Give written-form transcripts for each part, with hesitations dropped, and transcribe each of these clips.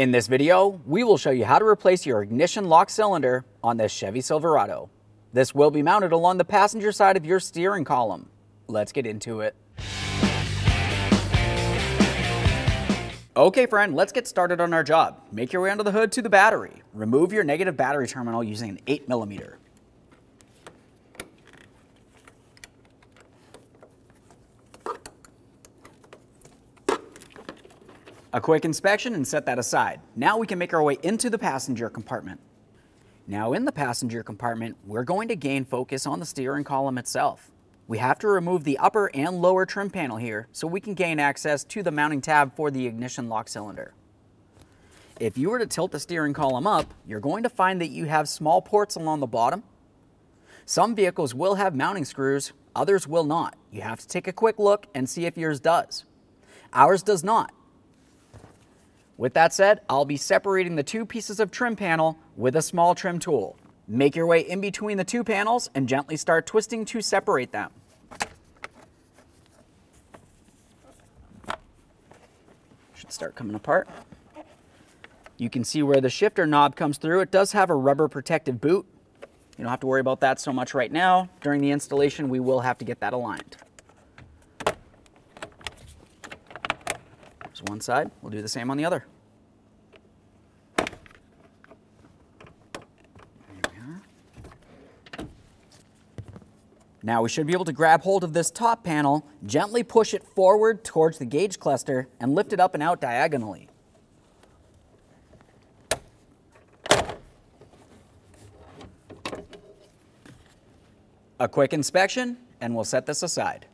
In this video, we will show you how to replace your ignition lock cylinder on this Chevy Silverado. This will be mounted along the passenger side of your steering column. Let's get into it. Okay friend, let's get started on our job. Make your way under the hood to the battery. Remove your negative battery terminal using an 8mm. A quick inspection and set that aside. Now we can make our way into the passenger compartment. Now in the passenger compartment, we're going to gain focus on the steering column itself. We have to remove the upper and lower trim panel here so we can gain access to the mounting tab for the ignition lock cylinder. If you were to tilt the steering column up, you're going to find that you have small ports along the bottom. Some vehicles will have mounting screws, others will not. You have to take a quick look and see if yours does. Ours does not. With that said, I'll be separating the two pieces of trim panel with a small trim tool. Make your way in between the two panels and gently start twisting to separate them. Should start coming apart. You can see where the shifter knob comes through. It does have a rubber protective boot. You don't have to worry about that so much right now. During the installation, we will have to get that aligned. There's one side, we'll do the same on the other. There we are. Now we should be able to grab hold of this top panel, gently push it forward towards the gauge cluster, and lift it up and out diagonally. A quick inspection, and we'll set this aside.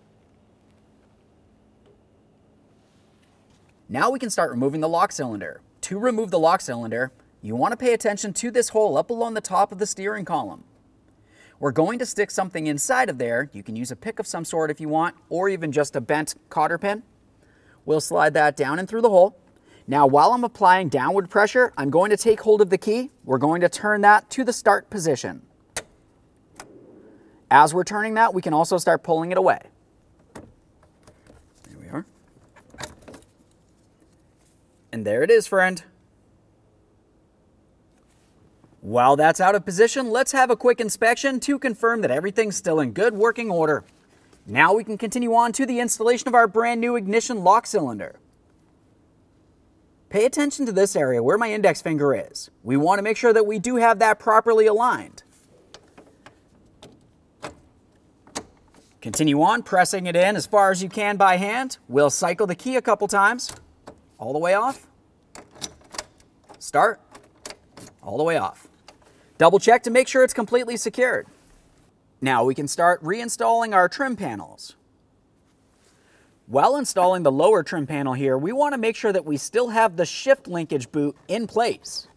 Now we can start removing the lock cylinder. To remove the lock cylinder, you want to pay attention to this hole up along the top of the steering column. We're going to stick something inside of there. You can use a pick of some sort if you want, or even just a bent cotter pin. We'll slide that down and through the hole. Now while I'm applying downward pressure, I'm going to take hold of the key. We're going to turn that to the start position. As we're turning that, we can also start pulling it away. And there it is, friend. While that's out of position, let's have a quick inspection to confirm that everything's still in good working order. Now we can continue on to the installation of our brand new ignition lock cylinder. Pay attention to this area where my index finger is. We want to make sure that we do have that properly aligned. Continue on, pressing it in as far as you can by hand. We'll cycle the key a couple times. All the way off, start, all the way off. Double check to make sure it's completely secured. Now we can start reinstalling our trim panels. While installing the lower trim panel here, we want to make sure that we still have the shift linkage boot in place.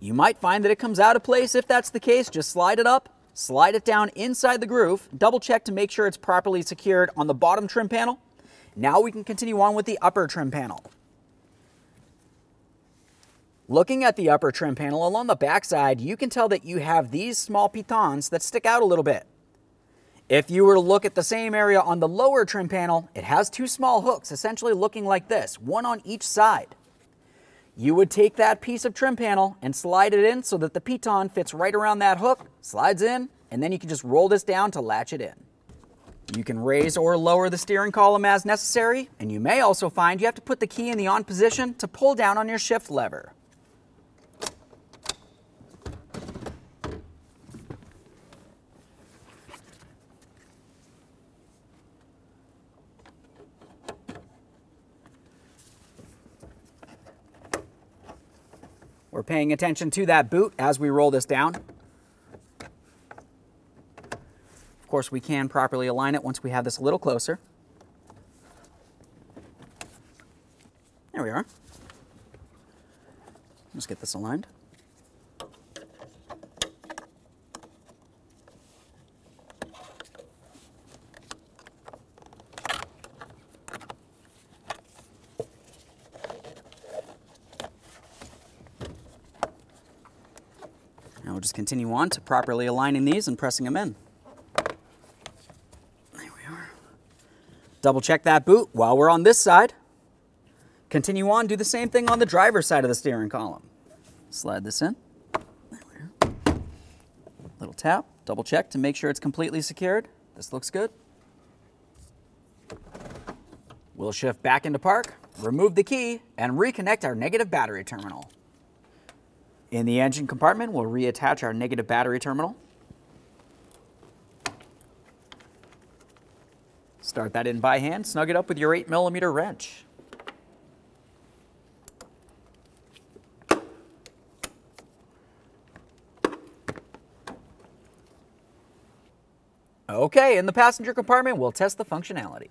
You might find that it comes out of place. If that's the case, just slide it up, slide it down inside the groove, double check to make sure it's properly secured on the bottom trim panel. Now we can continue on with the upper trim panel. Looking at the upper trim panel along the backside, you can tell that you have these small pitons that stick out a little bit. If you were to look at the same area on the lower trim panel, it has two small hooks essentially looking like this, one on each side. You would take that piece of trim panel and slide it in so that the piton fits right around that hook, slides in, and then you can just roll this down to latch it in. You can raise or lower the steering column as necessary, and you may also find you have to put the key in the on position to pull down on your shift lever. We're paying attention to that boot as we roll this down. Of course, we can properly align it once we have this a little closer. There we are. Let's get this aligned. Now we'll just continue on to properly aligning these and pressing them in. There we are. Double check that boot while we're on this side. Continue on, do the same thing on the driver's side of the steering column. Slide this in. There we are. Little tap, double check to make sure it's completely secured. This looks good. We'll shift back into park, remove the key, and reconnect our negative battery terminal. In the engine compartment, we'll reattach our negative battery terminal. Start that in by hand, snug it up with your 8mm wrench. Okay, in the passenger compartment, we'll test the functionality.